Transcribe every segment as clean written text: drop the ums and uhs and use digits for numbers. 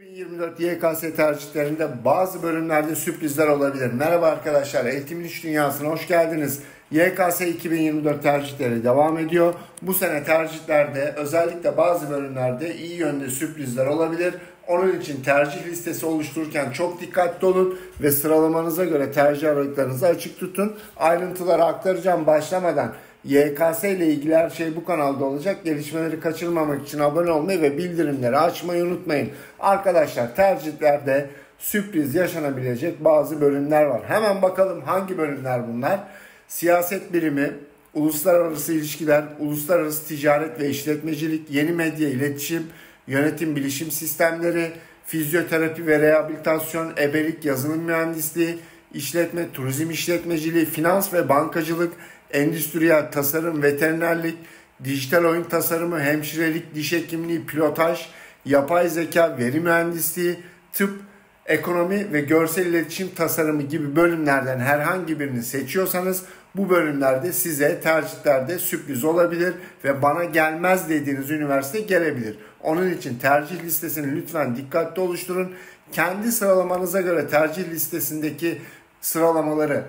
2024 YKS tercihlerinde bazı bölümlerde sürprizler olabilir. Merhaba arkadaşlar, Eğitimin İş Dünyası'na hoş geldiniz. YKS 2024 tercihleri devam ediyor. Bu sene tercihlerde özellikle bazı bölümlerde iyi yönde sürprizler olabilir. Onun için tercih listesi oluştururken çok dikkatli olun ve sıralamanıza göre tercih aralıklarınızı açık tutun. Ayrıntıları aktaracağım başlamadan. YKS ile ilgili her şey bu kanalda olacak. Gelişmeleri kaçırmamak için abone olmayı ve bildirimleri açmayı unutmayın. Arkadaşlar, tercihlerde sürpriz yaşanabilecek bazı bölümler var. Hemen bakalım hangi bölümler bunlar. Siyaset bilimi, uluslararası ilişkiler, uluslararası ticaret ve işletmecilik, yeni medya iletişim, yönetim bilişim sistemleri, fizyoterapi ve rehabilitasyon, ebelik, yazılım mühendisliği, işletme, turizm işletmeciliği, finans ve bankacılık, endüstriyel tasarım, veterinerlik, dijital oyun tasarımı, hemşirelik, diş hekimliği, pilotaj, yapay zeka, veri mühendisliği, tıp, ekonomi ve görsel iletişim tasarımı gibi bölümlerden herhangi birini seçiyorsanız bu bölümlerde size tercihlerde sürpriz olabilir ve bana gelmez dediğiniz üniversite gelebilir. Onun için tercih listesini lütfen dikkatli oluşturun. Kendi sıralamanıza göre tercih listesindeki sıralamaları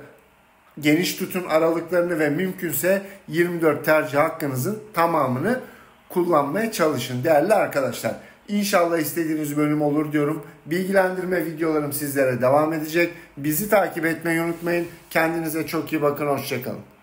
geniş tutun, aralıklarını ve mümkünse 24 tercih hakkınızın tamamını kullanmaya çalışın değerli arkadaşlar. İnşallah istediğiniz bölüm olur diyorum. Bilgilendirme videolarım sizlere devam edecek. Bizi takip etmeyi unutmayın. Kendinize çok iyi bakın. Hoşça kalın.